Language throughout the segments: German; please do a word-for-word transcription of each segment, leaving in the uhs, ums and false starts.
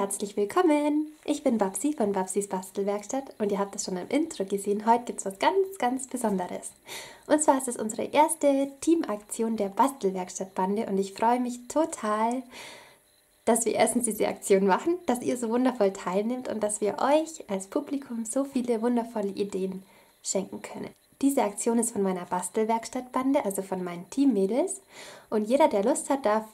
herzlich willkommen! Ich bin Babsi von Babsis Bastelwerkstatt und ihr habt es schon im Intro gesehen, heute gibt es was ganz, ganz Besonderes. Und zwar ist es unsere erste Teamaktion der Bastelwerkstattbande und ich freue mich total, dass wir erstens diese Aktion machen, dass ihr so wundervoll teilnehmt und dass wir euch als Publikum so viele wundervolle Ideen schenken können. Diese Aktion ist von meiner Bastelwerkstattbande, also von meinen Teammädels, und jeder, der Lust hat, darf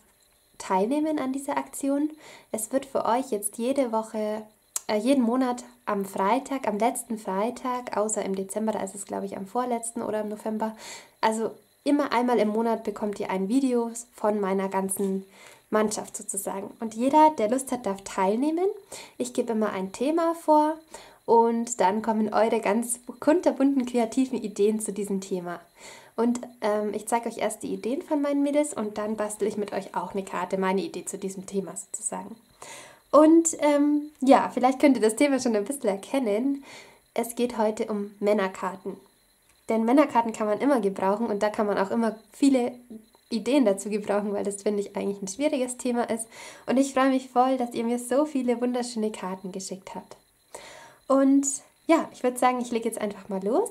teilnehmen an dieser Aktion. Es wird für euch jetzt jede Woche, äh, jeden Monat am Freitag, am letzten Freitag, außer im Dezember, da ist es glaube ich am vorletzten oder im November, also immer einmal im Monat bekommt ihr ein Video von meiner ganzen Mannschaft sozusagen. Und jeder, der Lust hat, darf teilnehmen. Ich gebe immer ein Thema vor und dann kommen eure ganz kunterbunten kreativen Ideen zu diesem Thema. Und ähm, ich zeige euch erst die Ideen von meinen Mädels und dann bastel ich mit euch auch eine Karte, meine Idee zu diesem Thema sozusagen. Und ähm, ja, vielleicht könnt ihr das Thema schon ein bisschen erkennen. Es geht heute um Männerkarten. Denn Männerkarten kann man immer gebrauchen und da kann man auch immer viele Ideen dazu gebrauchen, weil das finde ich eigentlich ein schwieriges Thema ist. Und ich freue mich voll, dass ihr mir so viele wunderschöne Karten geschickt habt. Und ja, ich würde sagen, ich lege jetzt einfach mal los.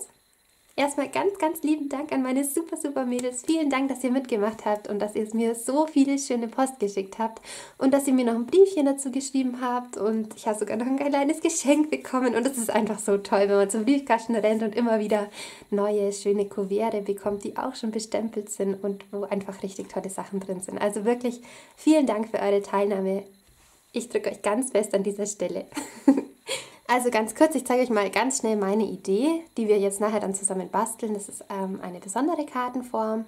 Erstmal ganz, ganz lieben Dank an meine super, super Mädels. Vielen Dank, dass ihr mitgemacht habt und dass ihr mir so viele schöne Post geschickt habt und dass ihr mir noch ein Briefchen dazu geschrieben habt und ich habe sogar noch ein kleines Geschenk bekommen und es ist einfach so toll, wenn man zum Briefkasten rennt und immer wieder neue, schöne Kuverte bekommt, die auch schon bestempelt sind und wo einfach richtig tolle Sachen drin sind. Also wirklich vielen Dank für eure Teilnahme. Ich drücke euch ganz fest an dieser Stelle. Also ganz kurz, ich zeige euch mal ganz schnell meine Idee, die wir jetzt nachher dann zusammen basteln. Das ist ähm, eine besondere Kartenform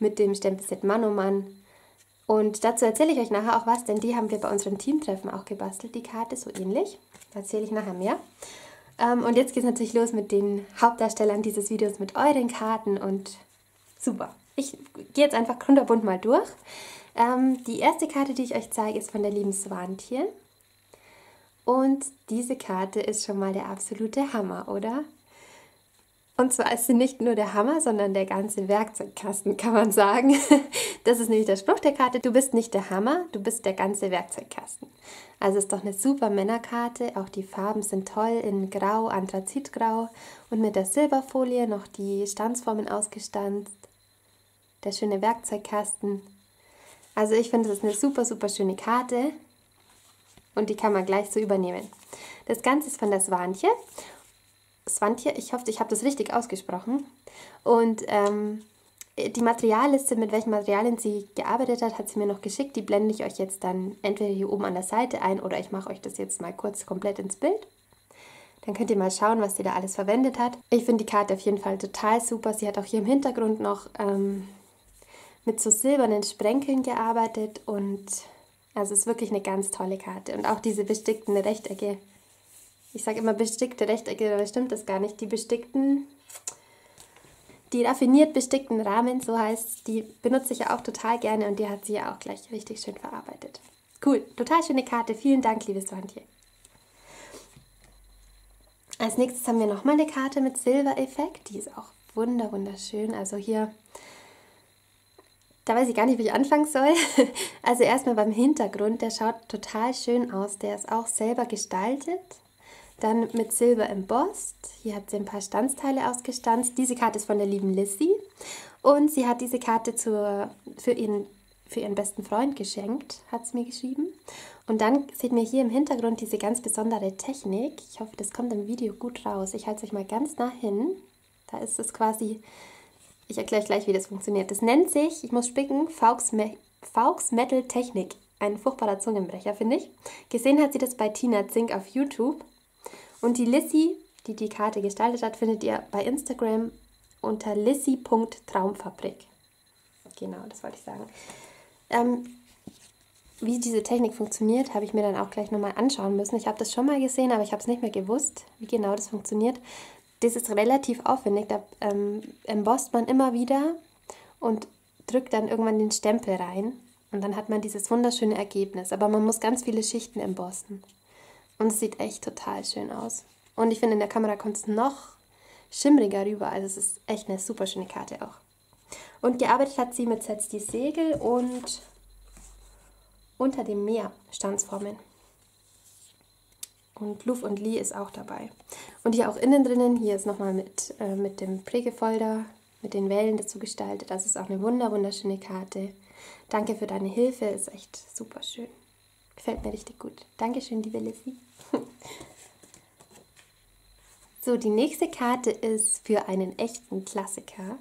mit dem Stempelset Manomann. Und dazu erzähle ich euch nachher auch was, denn die haben wir bei unserem Teamtreffen auch gebastelt, die Karte, so ähnlich. Da erzähle ich nachher mehr. Ähm, und jetzt geht es natürlich los mit den Hauptdarstellern dieses Videos, mit euren Karten und super. Ich gehe jetzt einfach kunterbunt mal durch. Ähm, die erste Karte, die ich euch zeige, ist von der lieben Svantje. Und diese Karte ist schon mal der absolute Hammer, oder? Und zwar ist sie nicht nur der Hammer, sondern der ganze Werkzeugkasten, kann man sagen. Das ist nämlich der Spruch der Karte, du bist nicht der Hammer, du bist der ganze Werkzeugkasten. Also ist doch eine super Männerkarte, auch die Farben sind toll in Grau, Anthrazitgrau und mit der Silberfolie noch die Stanzformen ausgestanzt. Der schöne Werkzeugkasten. Also ich finde, das ist eine super, super schöne Karte. Und die kann man gleich so übernehmen. Das Ganze ist von der Svantje. Svantje, ich hoffe, ich habe das richtig ausgesprochen. Und ähm, die Materialliste, mit welchen Materialien sie gearbeitet hat, hat sie mir noch geschickt. Die blende ich euch jetzt dann entweder hier oben an der Seite ein oder ich mache euch das jetzt mal kurz komplett ins Bild. Dann könnt ihr mal schauen, was sie da alles verwendet hat. Ich finde die Karte auf jeden Fall total super. Sie hat auch hier im Hintergrund noch ähm, mit so silbernen Sprenkeln gearbeitet und... Also es ist wirklich eine ganz tolle Karte. Und auch diese bestickten Rechtecke. Ich sage immer bestickte Rechtecke, aber stimmt das gar nicht. Die bestickten, die raffiniert bestickten Rahmen, so heißt, die benutze ich ja auch total gerne und die hat sie ja auch gleich richtig schön verarbeitet. Cool, total schöne Karte. Vielen Dank, liebes Svantje. Als nächstes haben wir nochmal eine Karte mit Silbereffekt. Die ist auch wunder, wunderschön. Also hier... Da weiß ich gar nicht, wie ich anfangen soll. Also erstmal beim Hintergrund, der schaut total schön aus. Der ist auch selber gestaltet. Dann mit Silber embossed. Hier hat sie ein paar Stanzteile ausgestanzt. Diese Karte ist von der lieben Lissy. Und sie hat diese Karte zur, für, ihren, für ihren besten Freund geschenkt, hat sie mir geschrieben. Und dann seht ihr hier im Hintergrund diese ganz besondere Technik. Ich hoffe, das kommt im Video gut raus. Ich halte es euch mal ganz nah hin. Da ist es quasi... Ich erkläre euch gleich, wie das funktioniert. Das nennt sich, ich muss spicken, Faux Metal Technik. Ein furchtbarer Zungenbrecher, finde ich. Gesehen hat sie das bei Tina Zink auf YouTube. Und die Lissy, die die Karte gestaltet hat, findet ihr bei Instagram unter Lissy Punkt Traumfabrik. Genau, das wollte ich sagen. Ähm, wie diese Technik funktioniert, habe ich mir dann auch gleich nochmal anschauen müssen. Ich habe das schon mal gesehen, aber ich habe es nicht mehr gewusst, wie genau das funktioniert. Das ist relativ aufwendig, da ähm, embossed man immer wieder und drückt dann irgendwann den Stempel rein und dann hat man dieses wunderschöne Ergebnis. Aber man muss ganz viele Schichten embossen und es sieht echt total schön aus. Und ich finde, in der Kamera kommt es noch schimmriger rüber, also es ist echt eine super schöne Karte auch. Und gearbeitet hat sie mit Setz die Segel und unter dem Meer Stanzformen. und Luf und Li ist auch dabei. Und hier auch innen drinnen, hier ist nochmal mit, äh, mit dem Prägefolder, mit den Wellen dazu gestaltet. Das ist auch eine wunder wunderschöne Karte. Danke für deine Hilfe, ist echt super schön. Gefällt mir richtig gut. Dankeschön, liebe Lissy. So, die nächste Karte ist für einen echten Klassiker.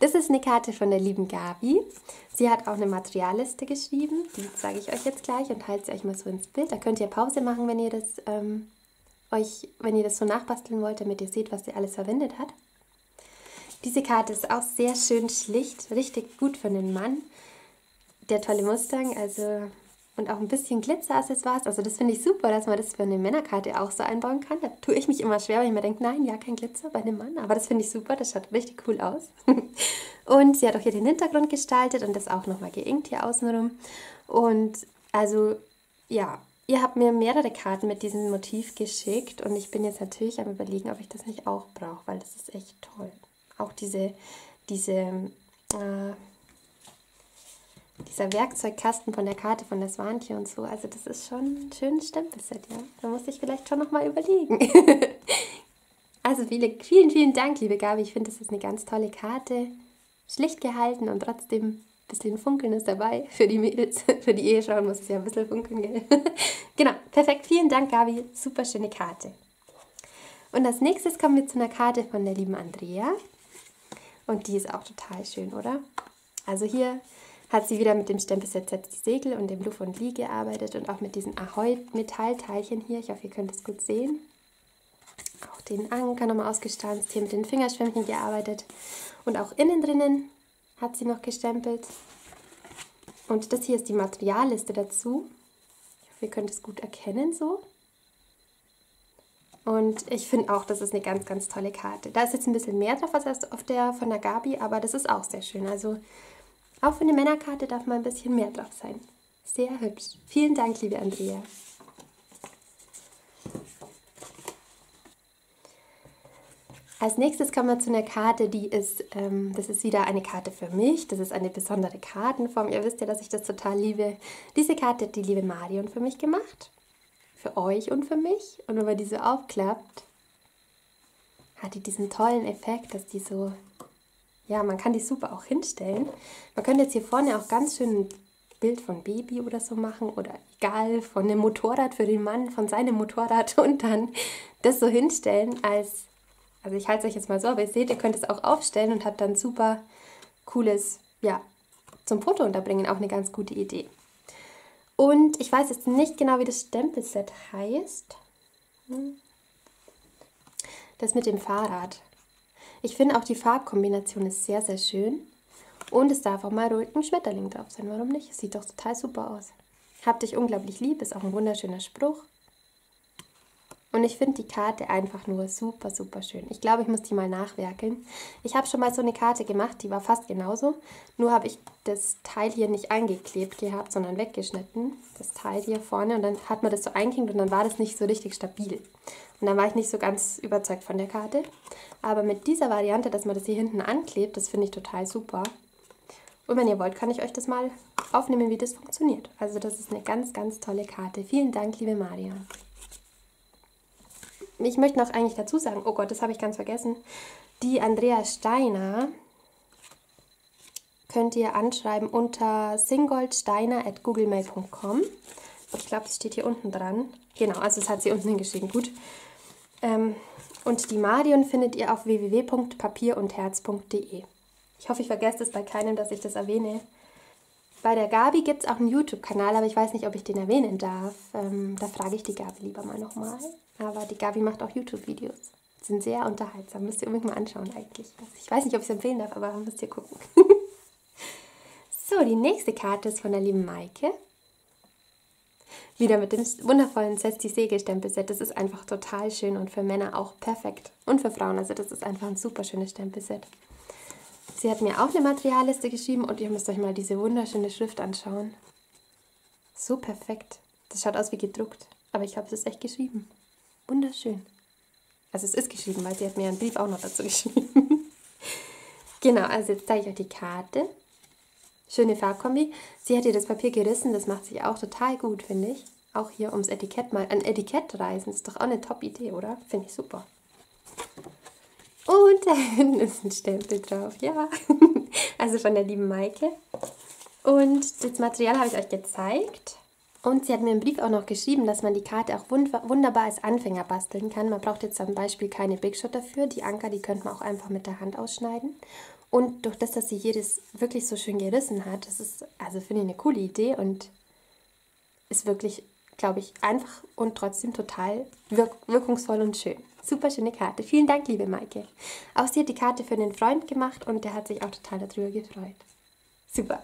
Das ist eine Karte von der lieben Gabi. Sie hat auch eine Materialliste geschrieben. Die zeige ich euch jetzt gleich und halte sie euch mal so ins Bild. Da könnt ihr Pause machen, wenn ihr das, ähm, euch, wenn ihr das so nachbasteln wollt, damit ihr seht, was sie alles verwendet hat. Diese Karte ist auch sehr schön schlicht, richtig gut für den Mann. Der tolle Mustang, also... Und auch ein bisschen Glitzer-Accessoires. Also das finde ich super, dass man das für eine Männerkarte auch so einbauen kann. Da tue ich mich immer schwer, weil ich mir denke, nein, ja, kein Glitzer bei einem Mann. Aber das finde ich super, das schaut richtig cool aus. Und sie hat auch hier den Hintergrund gestaltet und das auch nochmal geinkt hier außenrum. Und also, ja, ihr habt mir mehrere Karten mit diesem Motiv geschickt. Und ich bin jetzt natürlich am Überlegen, ob ich das nicht auch brauche, weil das ist echt toll. Auch diese, diese, äh, dieser Werkzeugkasten von der Karte von der Svantje und so, also das ist schon ein schönes Stempelset, ja. Da muss ich vielleicht schon nochmal überlegen. Also viele, vielen, vielen Dank, liebe Gabi. Ich finde, das ist eine ganz tolle Karte. Schlicht gehalten und trotzdem ein bisschen Funkeln ist dabei. Für die Mädels, für die Ehefrauen muss es ja ein bisschen funkeln, gell? Genau, perfekt. Vielen Dank, Gabi. Super schöne Karte. Und als nächstes kommen wir zu einer Karte von der lieben Andrea. Und die ist auch total schön, oder? Also hier... hat sie wieder mit dem Stempelset Setz die Segel und dem Luft und Lie gearbeitet und auch mit diesen Ahoi-Metallteilchen hier. Ich hoffe, ihr könnt es gut sehen. Auch den Anker nochmal ausgestanzt, hier mit den Fingerschwämmchen gearbeitet. Und auch innen drinnen hat sie noch gestempelt. Und das hier ist die Materialliste dazu. Ich hoffe, ihr könnt es gut erkennen so. Und ich finde auch, das ist eine ganz, ganz tolle Karte. Da ist jetzt ein bisschen mehr drauf als auf der von der Gabi, aber das ist auch sehr schön. Also... auch für eine Männerkarte darf mal ein bisschen mehr drauf sein. Sehr hübsch. Vielen Dank, liebe Andrea. Als nächstes kommen wir zu einer Karte, die ist, ähm, das ist wieder eine Karte für mich. Das ist eine besondere Kartenform. Ihr wisst ja, dass ich das total liebe. Diese Karte hat die liebe Marion für mich gemacht. Für euch und für mich. Und wenn man die so aufklappt, hat die diesen tollen Effekt, dass die so... ja, man kann die super auch hinstellen. Man könnte jetzt hier vorne auch ganz schön ein Bild von Baby oder so machen oder egal, von einem Motorrad für den Mann, von seinem Motorrad und dann das so hinstellen als, also ich halte es euch jetzt mal so, aber ihr seht, ihr könnt es auch aufstellen und habt dann super cooles, ja, zum Foto unterbringen, auch eine ganz gute Idee. Und ich weiß jetzt nicht genau, wie das Stempelset heißt. Das mit dem Fahrrad. Ich finde auch die Farbkombination ist sehr, sehr schön. Und es darf auch mal ruhig ein Schmetterling drauf sein. Warum nicht? Es sieht doch total super aus. Hab dich unglaublich lieb, ist auch ein wunderschöner Spruch. Und ich finde die Karte einfach nur super, super schön. Ich glaube, ich muss die mal nachwerkeln. Ich habe schon mal so eine Karte gemacht, die war fast genauso. Nur habe ich das Teil hier nicht eingeklebt gehabt, sondern weggeschnitten. Das Teil hier vorne. Und dann hat man das so eingehängt und dann war das nicht so richtig stabil. Und dann war ich nicht so ganz überzeugt von der Karte. Aber mit dieser Variante, dass man das hier hinten anklebt, das finde ich total super. Und wenn ihr wollt, kann ich euch das mal aufnehmen, wie das funktioniert. Also das ist eine ganz, ganz tolle Karte. Vielen Dank, liebe Marion. Ich möchte noch eigentlich dazu sagen, oh Gott, das habe ich ganz vergessen, die Andrea Steiner könnt ihr anschreiben unter singoldsteiner at googlemail punkt com. Ich glaube, das steht hier unten dran. Genau, also das hat sie unten hingeschrieben, gut. Ähm, und die Marion findet ihr auf w w w punkt papierundherz punkt de. Ich hoffe, ich vergesse das bei keinem, dass ich das erwähne. Bei der Gabi gibt es auch einen YouTube-Kanal, aber ich weiß nicht, ob ich den erwähnen darf. Ähm, da frage ich die Gabi lieber mal nochmal. Aber die Gabi macht auch YouTube-Videos. Sind sehr unterhaltsam. Müsst ihr unbedingt mal anschauen eigentlich. Also ich weiß nicht, ob ich es empfehlen darf, aber müsst ihr gucken. So, die nächste Karte ist von der lieben Maike. Wieder mit dem wundervollen Setz die Segel-Stempelset. Das ist einfach total schön und für Männer auch perfekt. Und für Frauen, also das ist einfach ein super schönes Stempelset. Sie hat mir auch eine Materialliste geschrieben und ihr müsst euch mal diese wunderschöne Schrift anschauen. So perfekt. Das schaut aus wie gedruckt, aber ich glaube, es ist echt geschrieben. Wunderschön. Also es ist geschrieben, weil sie hat mir einen Brief auch noch dazu geschrieben. Genau, also jetzt zeige ich euch die Karte. Schöne Farbkombi. Sie hat ihr das Papier gerissen, das macht sich auch total gut, finde ich. auch hier ums Etikett mal ein Etikett reißen. Ist doch auch eine Top-Idee, oder? Finde ich super. Und da hinten ist ein Stempel drauf, ja. Also von der lieben Maike. Und das Material habe ich euch gezeigt. Und sie hat mir im Brief auch noch geschrieben, dass man die Karte auch wund wunderbar als Anfänger basteln kann. Man braucht jetzt zum Beispiel keine Big Shot dafür. Die Anker, die könnte man auch einfach mit der Hand ausschneiden. Und durch das, dass sie hier das wirklich so schön gerissen hat, das ist, also finde ich, eine coole Idee und ist wirklich, glaube ich, einfach und trotzdem total wirk wirkungsvoll und schön. Super schöne Karte. Vielen Dank, liebe Maike. Auch sie hat die Karte für einen Freund gemacht und der hat sich auch total darüber gefreut. Super.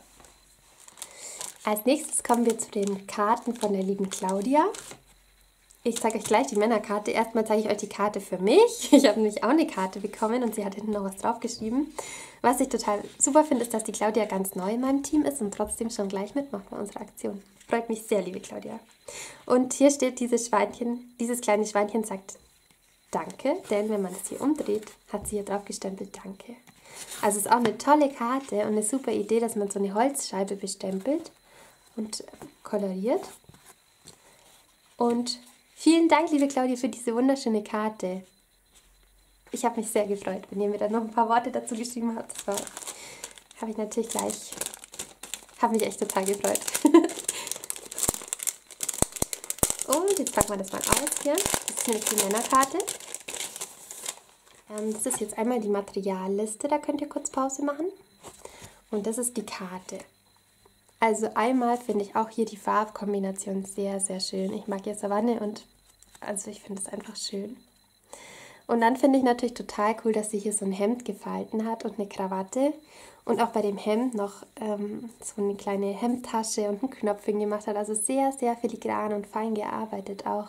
Als nächstes kommen wir zu den Karten von der lieben Claudia. Ich zeige euch gleich die Männerkarte. Erstmal zeige ich euch die Karte für mich. Ich habe nämlich auch eine Karte bekommen und sie hat hinten noch was draufgeschrieben. Was ich total super finde, ist, dass die Claudia ganz neu in meinem Team ist und trotzdem schon gleich mitmacht bei unserer Aktion. Freut mich sehr, liebe Claudia. Und hier steht dieses Schweinchen, dieses kleine Schweinchen sagt Danke, denn wenn man es hier umdreht, hat sie hier drauf gestempelt Danke. Also es ist auch eine tolle Karte und eine super Idee, dass man so eine Holzscheibe bestempelt und koloriert. Und vielen Dank, liebe Claudia, für diese wunderschöne Karte. Ich habe mich sehr gefreut, wenn ihr mir dann noch ein paar Worte dazu geschrieben habt. Das war, habe ich natürlich gleich, habe mich echt total gefreut. Und jetzt packen wir das mal aus hier. Das ist nämlich die Männerkarte. Ähm, das ist jetzt einmal die Materialliste, da könnt ihr kurz Pause machen. Und das ist die Karte. Also einmal finde ich auch hier die Farbkombination sehr, sehr schön. Ich mag ja Savanne und also ich finde es einfach schön. Und dann finde ich natürlich total cool, dass sie hier so ein Hemd gefalten hat und eine Krawatte. Und auch bei dem Hemd noch ähm, so eine kleine Hemdtasche und einen Knopf hingemacht hat. Also sehr, sehr filigran und fein gearbeitet auch.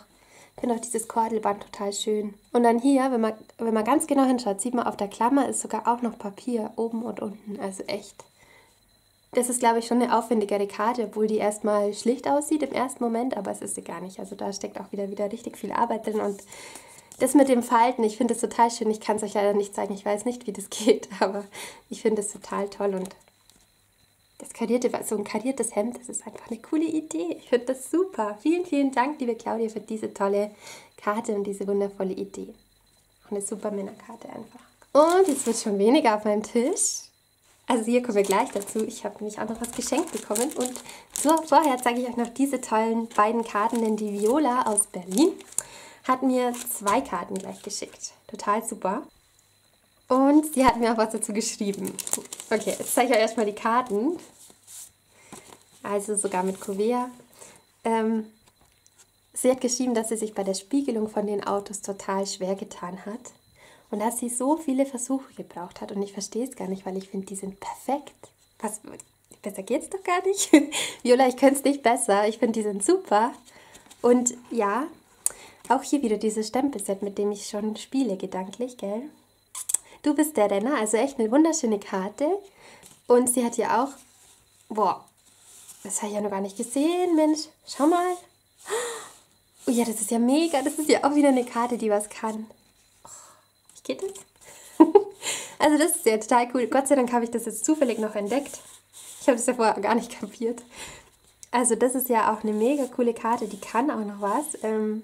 Ich finde auch dieses Kordelband total schön. Und dann hier, wenn man, wenn man ganz genau hinschaut, sieht man, auf der Klammer ist sogar auch noch Papier oben und unten. Also echt. Das ist, glaube ich, schon eine aufwendigere Karte, obwohl die erstmal schlicht aussieht im ersten Moment, aber es ist sie gar nicht. Also da steckt auch wieder, wieder richtig viel Arbeit drin. Und das mit dem Falten, ich finde das total schön. Ich kann es euch leider nicht zeigen, ich weiß nicht, wie das geht, aber ich finde das total toll. Und das karierte, so ein kariertes Hemd, das ist einfach eine coole Idee. Ich finde das super. Vielen, vielen Dank, liebe Claudia, für diese tolle Karte und diese wundervolle Idee. Auch eine super Männerkarte einfach. Und jetzt wird schon weniger auf meinem Tisch. Also hier kommen wir gleich dazu. Ich habe nämlich auch noch was geschenkt bekommen. Und so, vorher zeige ich euch noch diese tollen beiden Karten, denn die Viola aus Berlin hat mir zwei Karten gleich geschickt. Total super. Und sie hat mir auch was dazu geschrieben. Okay, jetzt zeige ich euch erstmal die Karten. Also sogar mit Kuvea. Ähm, sie hat geschrieben, dass sie sich bei der Spiegelung von den Autos total schwer getan hat. Und dass sie so viele Versuche gebraucht hat. Und ich verstehe es gar nicht, weil ich finde, die sind perfekt. Was, besser geht's doch gar nicht. Viola, ich könnte es nicht besser. Ich finde, die sind super. Und ja, auch hier wieder dieses Stempelset, mit dem ich schon spiele, gedanklich, gell? Du bist der Renner. Also echt eine wunderschöne Karte. Und sie hat hier auch... Boah, das habe ich ja noch gar nicht gesehen, Mensch. Schau mal. Oh ja, das ist ja mega. Das ist ja auch wieder eine Karte, die was kann. Geht das? Also das ist ja total cool. Gott sei Dank habe ich das jetzt zufällig noch entdeckt. Ich habe das ja vorher gar nicht kapiert. Also das ist ja auch eine mega coole Karte. Die kann auch noch was. Ähm,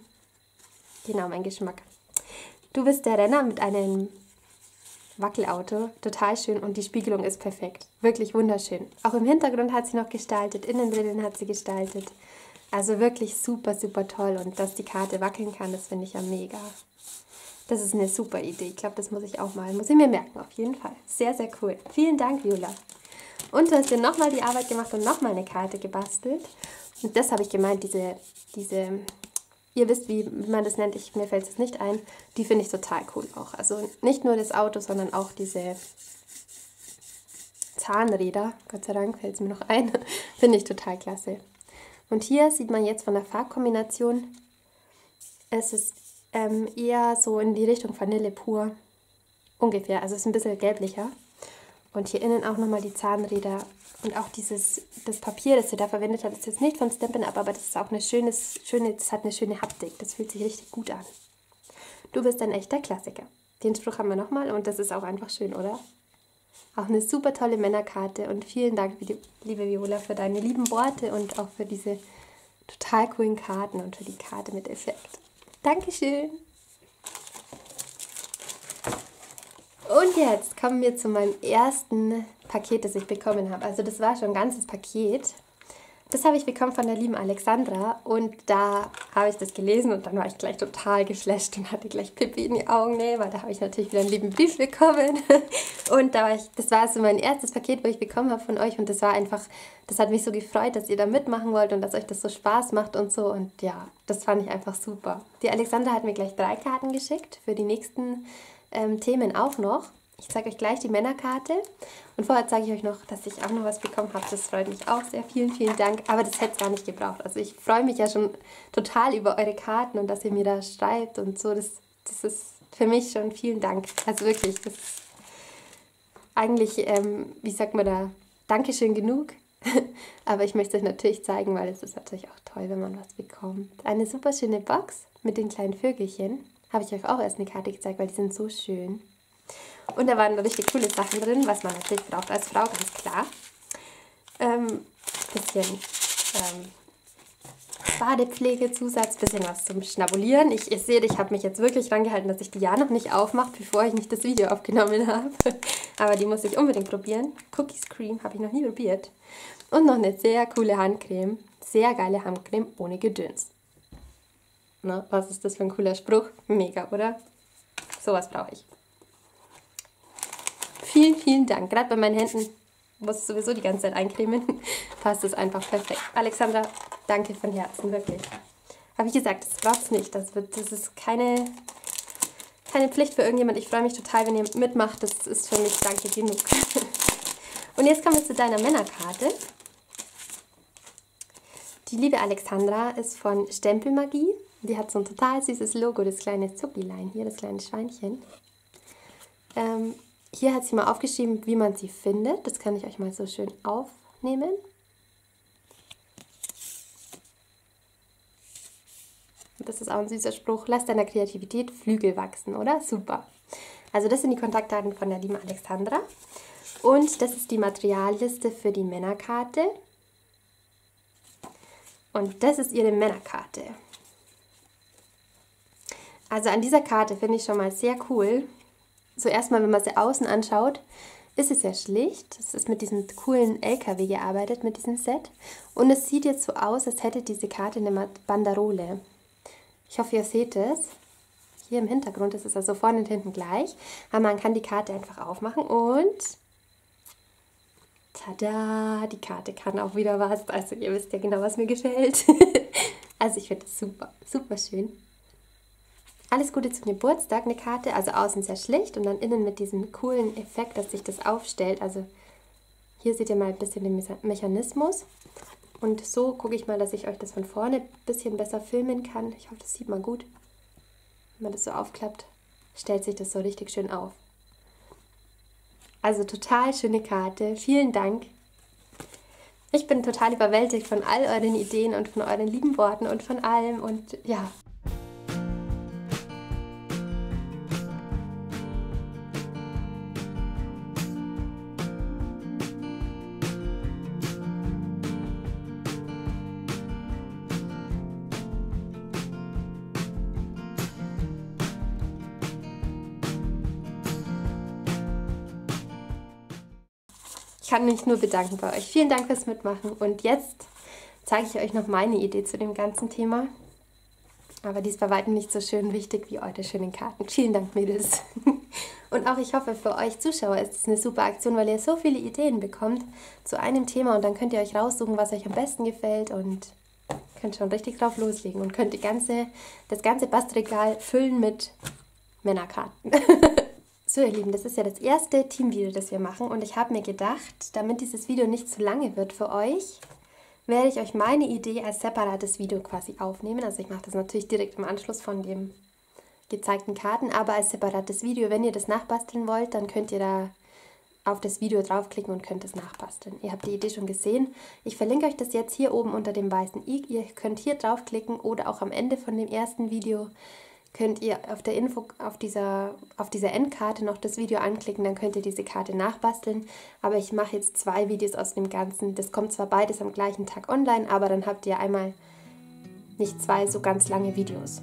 genau, mein Geschmack. Du bist der Renner mit einem Wackelauto. Total schön und die Spiegelung ist perfekt. Wirklich wunderschön. Auch im Hintergrund hat sie noch gestaltet. Innen drinnen hat sie gestaltet. Also wirklich super, super toll. Und dass die Karte wackeln kann, das finde ich ja mega. Das ist eine super Idee. Ich glaube, das muss ich auch mal, muss ich mir merken, auf jeden Fall. Sehr, sehr cool. Vielen Dank, Viola. Und du hast dir nochmal die Arbeit gemacht und nochmal eine Karte gebastelt. Und das habe ich gemeint, diese, diese, ihr wisst, wie man das nennt, ich, mir fällt es nicht ein, die finde ich total cool auch. Also nicht nur das Auto, sondern auch diese Zahnräder, Gott sei Dank fällt es mir noch ein, finde ich total klasse. Und hier sieht man jetzt von der Farbkombination, es ist Ähm, eher so in die Richtung Vanille pur, ungefähr, also es ist ein bisschen gelblicher. Und hier innen auch nochmal die Zahnräder und auch dieses, das Papier, das sie da verwendet hat, ist jetzt nicht von Stampin'Up!, aber das ist auch eine schönes, schöne, das hat eine schöne Haptik, das fühlt sich richtig gut an. Du bist ein echter Klassiker. Den Spruch haben wir nochmal und das ist auch einfach schön, oder? Auch eine super tolle Männerkarte und vielen Dank, liebe Viola, für deine lieben Worte und auch für diese total coolen Karten und für die Karte mit Effekt. Dankeschön! Und jetzt kommen wir zu meinem ersten Paket, das ich bekommen habe. Also das war schon ein ganzes Paket. Das habe ich bekommen von der lieben Alexandra und da habe ich das gelesen und dann war ich gleich total geflasht und hatte gleich Pipi in die Augen, nee, weil da habe ich natürlich wieder einen lieben Brief bekommen. Und da war ich, das war so mein erstes Paket, wo ich bekommen habe von euch und das war einfach, das hat mich so gefreut, dass ihr da mitmachen wollt und dass euch das so Spaß macht und so und ja, das fand ich einfach super. Die Alexandra hat mir gleich drei Karten geschickt für die nächsten Ähm, Themen auch noch. Ich zeige euch gleich die Männerkarte und vorher zeige ich euch noch, dass ich auch noch was bekommen habe. Das freut mich auch sehr. Vielen, vielen Dank. Aber das hätte es gar nicht gebraucht. Also ich freue mich ja schon total über eure Karten und dass ihr mir da schreibt und so. Das, das ist für mich schon vielen Dank. Also wirklich, das ist eigentlich, ähm, wie sagt man da, Dankeschön genug. Aber ich möchte es euch natürlich zeigen, weil es ist natürlich auch toll, wenn man was bekommt. Eine super schöne Box mit den kleinen Vögelchen. Habe ich euch auch erst eine Karte gezeigt, weil die sind so schön. Und da waren richtig coole Sachen drin, was man natürlich braucht als Frau, ganz klar. Ähm, bisschen ähm, Badepflegezusatz, bisschen was zum Schnabulieren. Ich, ihr seht, ich habe mich jetzt wirklich dran gehalten, dass ich die ja noch nicht aufmache, bevor ich nicht das Video aufgenommen habe. Aber die muss ich unbedingt probieren. Cookies Cream habe ich noch nie probiert. Und noch eine sehr coole Handcreme. Sehr geile Handcreme ohne Gedöns. Na, was ist das für ein cooler Spruch? Mega, oder? Sowas brauche ich. Vielen, vielen Dank. Gerade bei meinen Händen muss ich sowieso die ganze Zeit eincremen. Passt es einfach perfekt. Alexandra, danke von Herzen, wirklich. Aber wie gesagt, das braucht es nicht. Das, wird, das ist keine, keine Pflicht für irgendjemand. Ich freue mich total, wenn ihr mitmacht. Das ist für mich danke genug. Und jetzt kommen wir zu deiner Männerkarte. Die liebe Alexandra ist von Stempelmagie. Die hat so ein total süßes Logo, das kleine Zuckilein hier, das kleine Schweinchen. Ähm, hier hat sie mal aufgeschrieben, wie man sie findet. Das kann ich euch mal so schön aufnehmen. Das ist auch ein süßer Spruch. Lass deiner Kreativität Flügel wachsen, oder? Super. Also das sind die Kontaktdaten von der lieben Alexandra. Und das ist die Materialliste für die Männerkarte. Und das ist ihre Männerkarte. Also an dieser Karte finde ich schon mal sehr cool. So erstmal, wenn man sie außen anschaut, ist es ja schlicht. Es ist mit diesem coolen L K W gearbeitet, mit diesem Set. Und es sieht jetzt so aus, als hätte diese Karte eine Banderole. Ich hoffe, ihr seht es. Hier im Hintergrund ist es also vorne und hinten gleich. Aber man kann die Karte einfach aufmachen und... Tada! Die Karte kann auch wieder was. Also ihr wisst ja genau, was mir gefällt. Also ich finde das super, super schön. Alles Gute zum Geburtstag, eine Karte, also außen sehr schlicht und dann innen mit diesem coolen Effekt, dass sich das aufstellt. Also hier seht ihr mal ein bisschen den Mechanismus und so gucke ich mal, dass ich euch das von vorne ein bisschen besser filmen kann. Ich hoffe, das sieht man gut. Wenn man das so aufklappt, stellt sich das so richtig schön auf. Also total schöne Karte, vielen Dank. Ich bin total überwältigt von all euren Ideen und von euren lieben Worten und von allem und ja... Ich kann mich nur bedanken bei euch. Vielen Dank fürs Mitmachen. Und jetzt zeige ich euch noch meine Idee zu dem ganzen Thema. Aber die ist bei weitem nicht so schön wichtig wie eure schönen Karten. Vielen Dank, Mädels. Und auch ich hoffe, für euch Zuschauer ist es eine super Aktion, weil ihr so viele Ideen bekommt zu einem Thema. Und dann könnt ihr euch raussuchen, was euch am besten gefällt. Und könnt schon richtig drauf loslegen. Und könnt die ganze, das ganze Bastregal füllen mit Männerkarten. So ihr Lieben, das ist ja das erste Teamvideo, das wir machen und ich habe mir gedacht, damit dieses Video nicht zu lange wird für euch, werde ich euch meine Idee als separates Video quasi aufnehmen. Also ich mache das natürlich direkt im Anschluss von dem gezeigten Karten, aber als separates Video, wenn ihr das nachbasteln wollt, dann könnt ihr da auf das Video draufklicken und könnt es nachbasteln. Ihr habt die Idee schon gesehen. Ich verlinke euch das jetzt hier oben unter dem weißen i. Ihr könnt hier draufklicken oder auch am Ende von dem ersten Video könnt ihr auf der Info, auf dieser, auf dieser Endkarte noch das Video anklicken, dann könnt ihr diese Karte nachbasteln. Aber ich mache jetzt zwei Videos aus dem Ganzen. Das kommt zwar beides am gleichen Tag online, aber dann habt ihr einmal nicht zwei so ganz lange Videos.